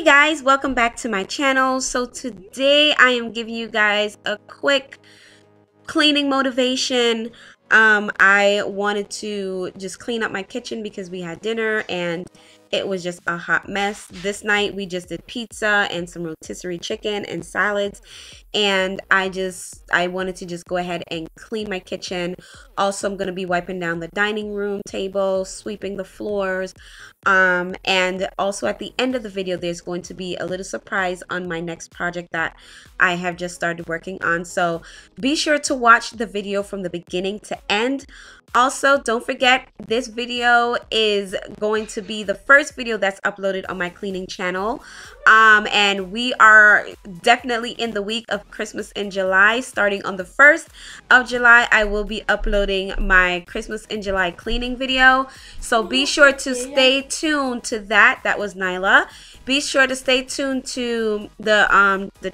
Hey guys, welcome back to my channel. So today I am giving you guys a quick cleaning motivation. I wanted to just clean up my kitchen because we had dinner and it was just a hot mess. This night we just did pizza and some rotisserie chicken and salads, and I wanted to just go ahead and clean my kitchen. Also, I'm going to be wiping down the dining room table, sweeping the floors, and also at the end of the video there's going to be a little surprise on my next project that I have just started working on, so be sure to watch the video from the beginning to end. Also, don't forget, this video is going to be the first video that's uploaded on my cleaning channel, and we are definitely in the week of Christmas in July. Starting on the 1st of July, I will be uploading my Christmas in July cleaning video, so be sure to stay tuned to that. That was Nyla. Be sure to stay tuned to the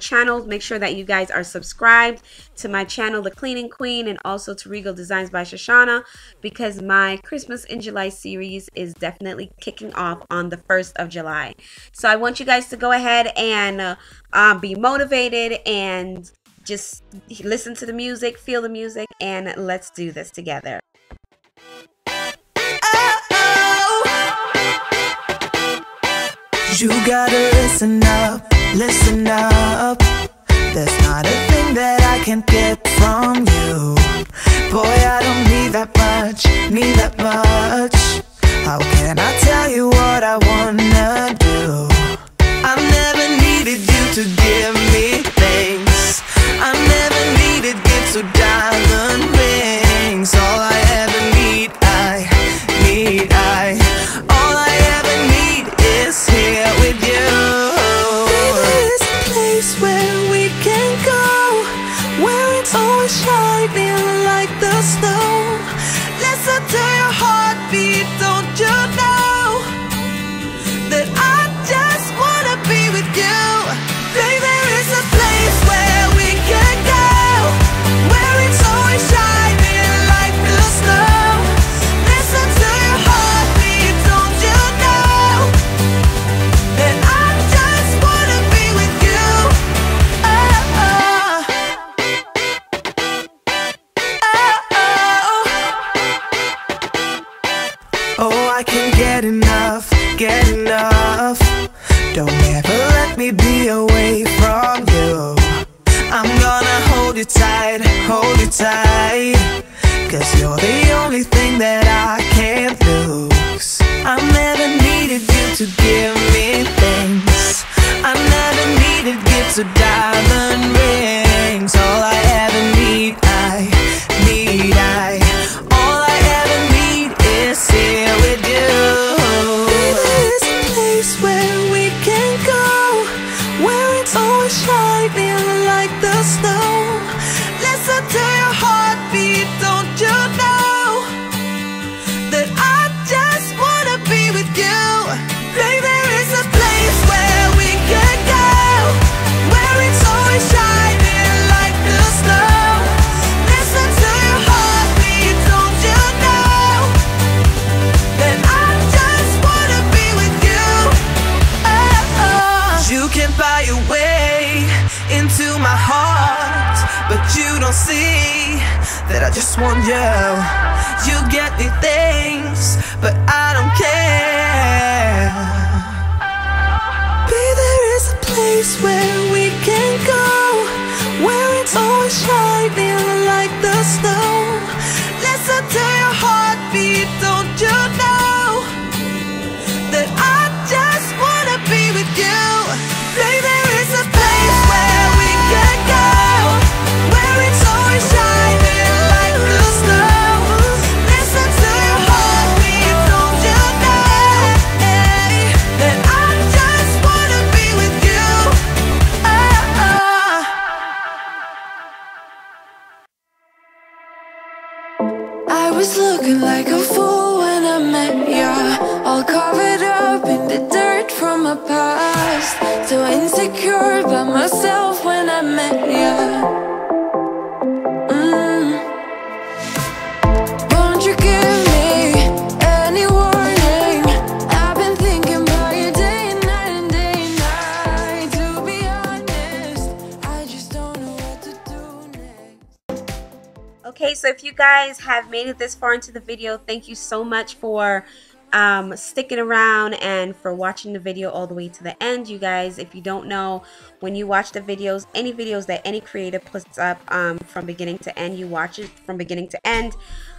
channel. Make sure that you guys are subscribed to my channel, The Cleaning Queen, and also to Regal Designs by Shoshana, because my Christmas in July series is definitely kicking off on the 1st of July. So I want you guys to go ahead and be motivated and just listen to the music, feel the music, and let's do this together. You gotta listen up, listen up. There's not a thing that I can't get from you. Boy, I don't need that much, need that much. How can I tell you what I wanna do? I never needed you to give me things. I never needed gifts or diamond rings. All I ever need, all I ever need is here with you. Baby, it's a place where we can go, where it's always shining like the snow. Listen to your heartbeat, don't you know that I just wanna be with you. Baby, it's a place where we can go, where it's always shining like the snow. Listen to your heartbeat, don't you know that I just wanna be with you. Oh, I can get enough, don't ever let me be away from you. I'm gonna hold you tight, cause you're the only thing that I can't lose. I never needed you to give me things. I never needed gifts or diamond rings. All I ever need, all I ever need is here with you. This is a place where we can go, where it's always shining like the snow. Listen to your heartbeat, don't you know that I just wanna be with you. Baby, there is a place where we can go, where it's always shining like the snow. Listen to your heartbeat, don't you know that I just wanna be with you. You can buy your way into my heart, but you don't see that I just want you. You get me things, but I don't care. Baby, there is a place where we can go, where it's always shining like the snow. Listen to your heartbeat, don't you know that I just wanna be with you. Baby, there is a place where we can go, where it's always shining like the snow. Listen to your heartbeat, don't you know that I just wanna be with you. I was looking like a fool when I met you, all covered up in the dirt from my past. So insecure by myself when I met you. Won't you give me any warning? I've been thinking about you day and night and day and night. Okay, so if you guys have made it this far into the video, thank you so much for sticking around and for watching the video all the way to the end. You guys, if you don't know, when you watch the videos, any videos that any creator puts up from beginning to end, you watch it from beginning to end,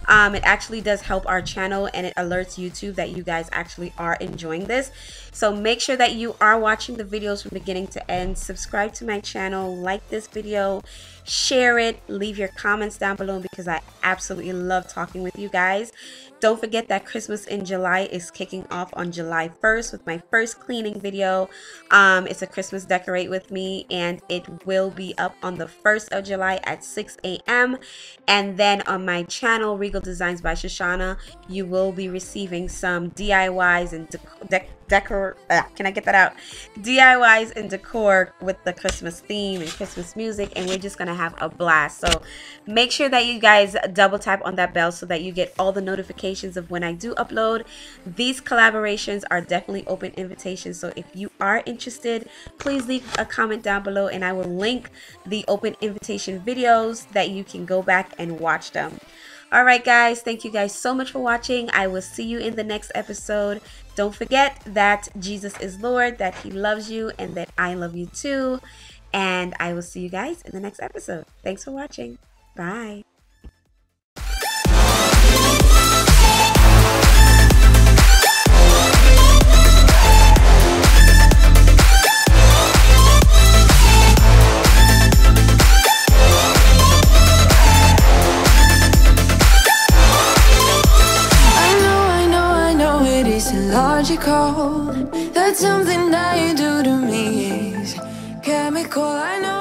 it actually does help our channel, and it alerts YouTube that you guys actually are enjoying this. So make sure that you are watching the videos from beginning to end. Subscribe to my channel, like this video, share it, leave your comments down below, because I absolutely love talking with you guys. Don't forget that Christmas in July is kicking off on July 1st with my first cleaning video. It's a Christmas decorate with me, and it will be up on the 1st of July at 6 a.m. and then on my channel, Regal Designs by Shoshana, you will be receiving some DIYs and DIYs and decor with the Christmas theme and Christmas music, and we're just gonna have a blast. So make sure that you guys double tap on that bell so that you get all the notifications of when I do upload. These collaborations are definitely open invitations, so if you are interested, please leave a comment down below and I will link the open invitation videos that you can go back and watch them. Alright guys, thank you guys so much for watching. I will see you in the next episode. Don't forget that Jesus is Lord, that He loves you, and that I love you too. And I will see you guys in the next episode. Thanks for watching. Bye. Logical, that's something that you do to me is chemical. I know.